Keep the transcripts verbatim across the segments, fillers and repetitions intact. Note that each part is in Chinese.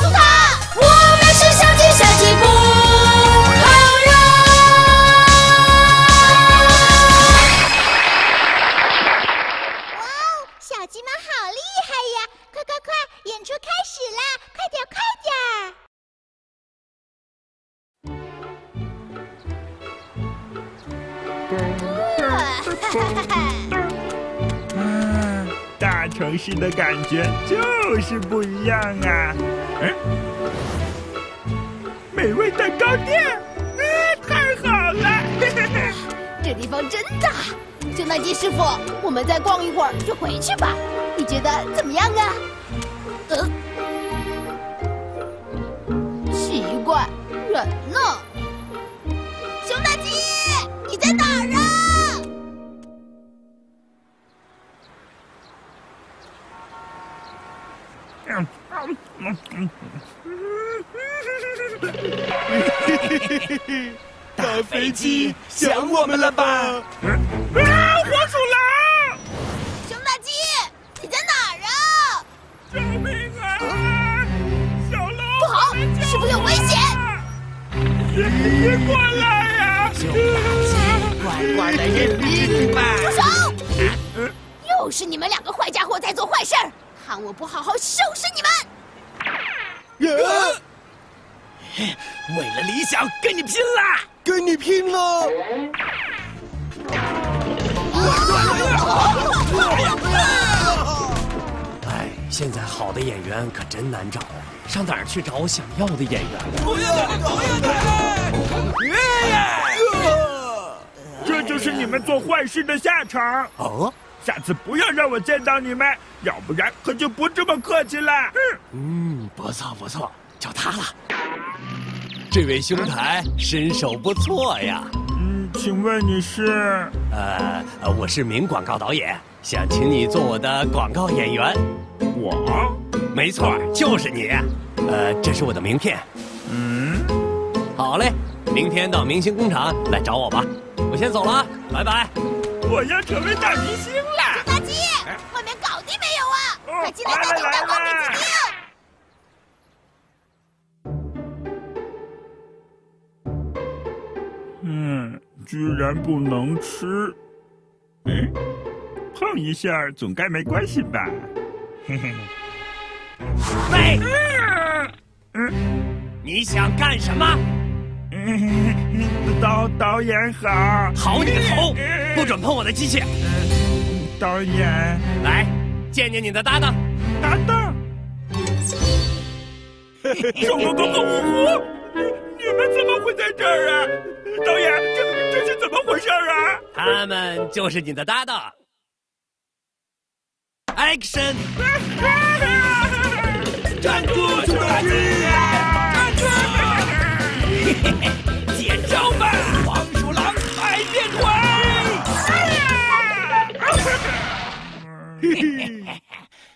诉他，我们是相亲相亲不好人。哇哦，小鸡们好厉害呀！快快快，演出开始啦！快点快点！ 嗯，大城市的感觉就是不一样啊！嗯，美味蛋糕店，啊，太好了！这地方真大。圣诞鸡师傅，我们再逛一会儿就回去吧，你觉得怎么样啊？呃，奇怪，人呢？圣诞鸡，你在哪儿啊？ 大飞机想我们了吧？啊！黄鼠狼！熊大鸡，你在哪儿啊？救命啊！小龙，不好，是不是有危险？别过来呀！熊大鸡，乖乖的认命吧！住手！又是你们两个坏家伙在做坏事儿！ 看我不好好收拾你们！啊、为了理想，跟你拼啦！跟你拼啦！哎，现在好的演员可真难找，上哪儿去找我想要的演员？不要打！不要打！这就是你们做坏事的下场。哦。 下次不要让我见到你们，要不然可就不这么客气了。嗯，不错不错，就他了。这位兄台身手不错呀。嗯，请问你是？呃，我是名广告导演，想请你做我的广告演员。我？没错，就是你。呃，这是我的名片。嗯，好嘞，明天到明星工厂来找我吧。我先走了，拜拜。 我要成为大明星了！大鸡，外面搞定没有啊？快进来搞点蛋糕冰淇淋！嗯，居然不能吃。哎，碰一下总该没关系吧？嘿嘿。喂！嗯，你想干什么？ 导导演好，好你个头！不准碰我的机器！导演，来见见你的搭档，搭档。中国公共五湖，你们怎么会在这儿啊？导演，这这是怎么回事啊？他们就是你的搭档。Action！ 站住，出大事啊！站住！ 接招吧，黄鼠狼海变腿！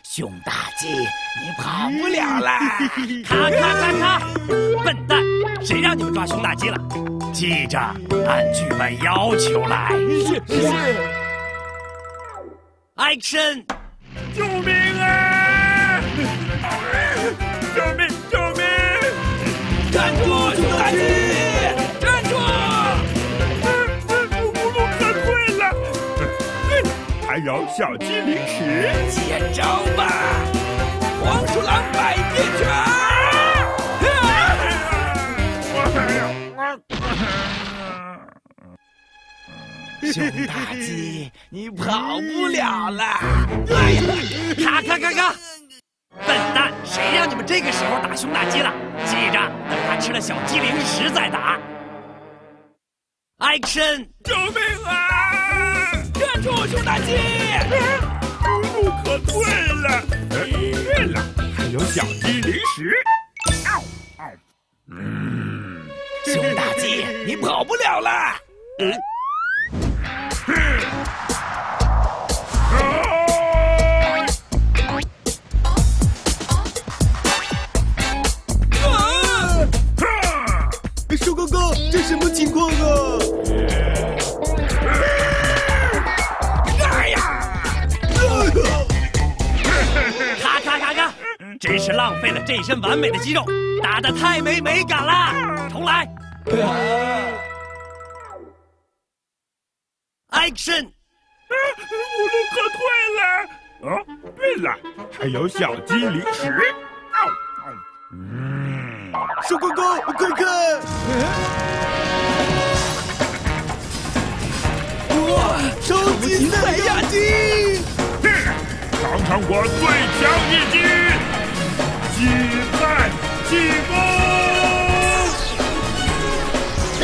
熊大鸡，你跑不了了！咔咔咔咔！笨蛋，谁让你们抓熊大鸡了？记着按剧本要求来。是是。Action！ 救命啊！救命！救命！ 站住！熊大鸡！站住！我我我喝醉了，还有小鸡零食，接招吧！黄鼠狼百变拳！熊大鸡，你跑不了了！咔咔咔咔！ 笨蛋，谁让你们这个时候打熊大鸡了？记着，等他吃了小鸡零食再打。Action！ 救命啊！站住，熊大鸡！无路可退了，对了，还有小鸡零食。嗯，熊大鸡，你跑不了了。嗯。 鼠哥哥，这什么情况啊？哎呀！咔咔咔咔，真是是浪费了这身完美的肌肉，打得太没美感啦！重来。Action！ 啊，我都喝退了。啊，对了，还有小鸡零食。啊啊、嗯，小哥哥，快看！哇，超级赛亚鸡！ 尝尝我最强一击，击败气功！哼！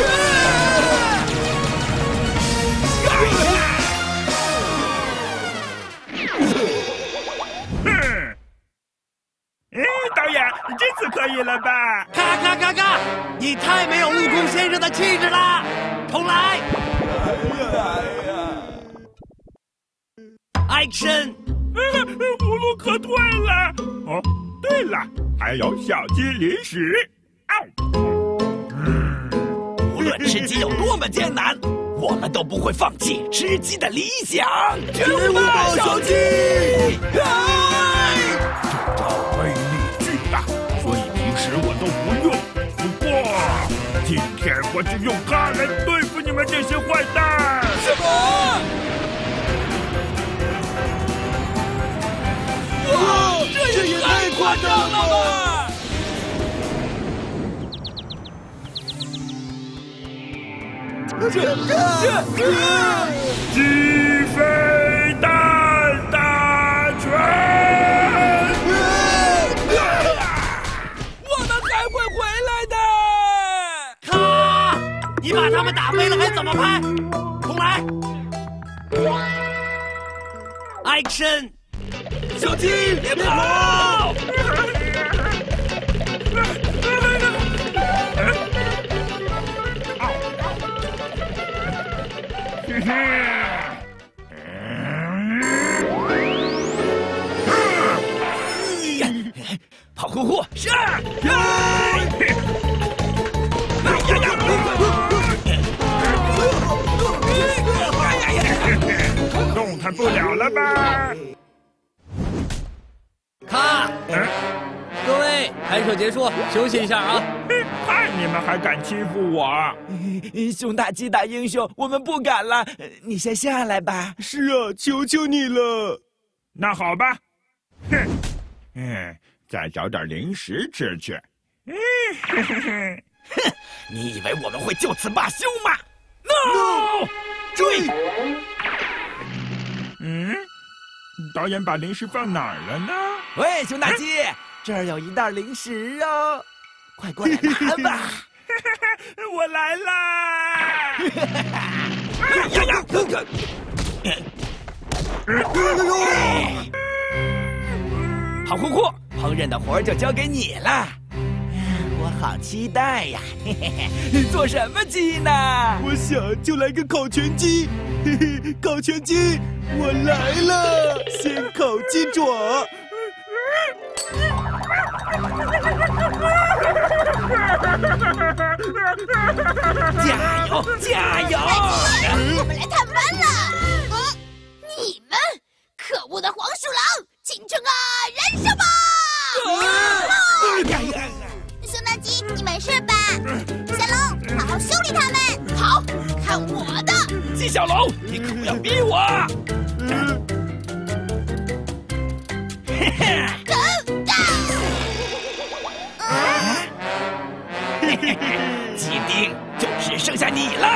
哎，导演，这次可以了吧？咔咔咔咔！你太没有悟空先生的气质了，重来！哎呀哎呀 ！Action！ 葫芦喝退了。哦，对了，还有小鸡零食。啊、嗯！无论吃鸡有多么艰难，我们都不会放弃吃鸡的理想。植物爆小鸡！哎！这招威力巨大，所以平时我都不用。不过今天我就用它来对付你们这些坏蛋。什么？ 哇，这也太夸张了吧！这这这鸡飞蛋打拳！我们还会回来的！咔！你把他们打飞了还怎么拍？重来 ！Action！ 小鸡，别跑！嘿嘿，跑呼呼是。动弹不了了吧？ 咔！各位，拍摄结束，休息一下啊！看你们还敢欺负我！熊大鸡大英雄，我们不敢了，你先下来吧。是啊，求求你了。那好吧，哼，嗯，再找点零食吃去。哼，你以为我们会就此罢休吗 ？No！ 追！嗯。 导演把零食放哪儿了呢？喂，熊大鸡，啊、这儿有一袋零食哦，快过来拿吧！我来啦！哎呀呀！好酷酷，烹饪的活儿就交给你了，我好期待呀！嘿嘿嘿，做什么鸡呢？我想就来个烤全鸡，嘿嘿，烤全鸡。 我来了，先烤鸡爪。加油，加油！我们来探班了。嗯、啊，你们，可恶的黄鼠狼，青春啊，燃烧吧！熊大鸡，你没事吧？小龙，好好修理他们。好，看我的！纪晓龙，你可不要逼我！嘿嘿，滚蛋！嘿嘿嘿，鸡丁就只剩下你了。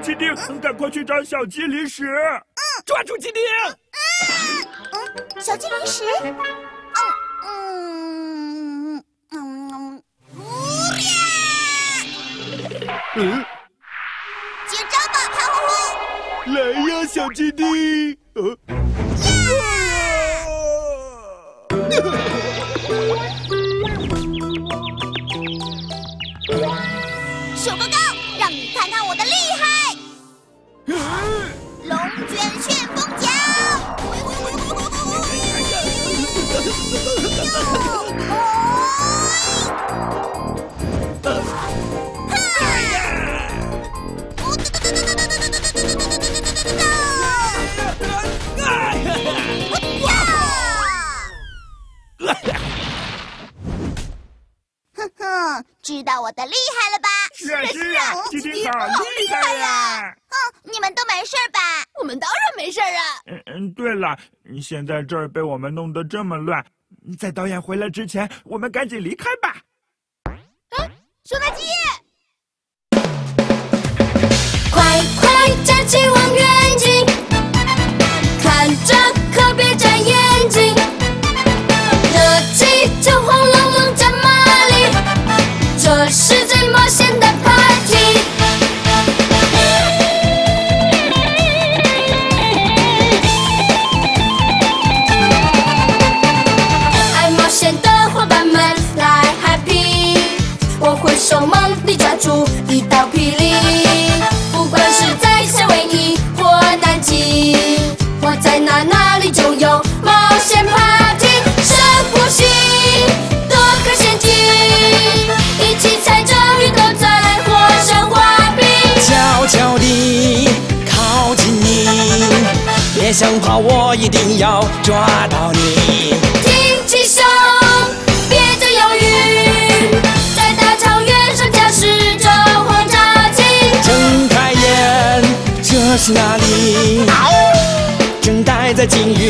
鸡丁，赶快去找小鸡零食。嗯，抓住鸡丁。嗯，小鸡零食。嗯嗯嗯嗯。 来呀，小鸡丁！呃，小哥哥，让你看看我的厉害！龙卷旋风脚！嗯，知道我的厉害了吧？是啊是啊，鸡丁好厉害呀！嗯，你们都没事吧？我们当然没事啊。嗯嗯，对了，现在这儿被我们弄得这么乱，在导演回来之前，我们赶紧离开吧。嗯，收纳机。 快快站起，望远镜，看着可别眨眼睛。热气球轰隆隆加马力，这是最冒险的 party。爱冒险的伙伴们来 happy， 我会手忙里抓住一道霹雳。 我在哪哪里就有冒险 party， 深呼吸，多颗陷阱，一起踩着绿豆再来火山滑冰。悄悄地靠近你，别想跑，我一定要抓到你。挺起胸，别再犹豫，在大草原上驾驶着轰炸机。睁开眼，这是哪里？ 正待在鲸鱼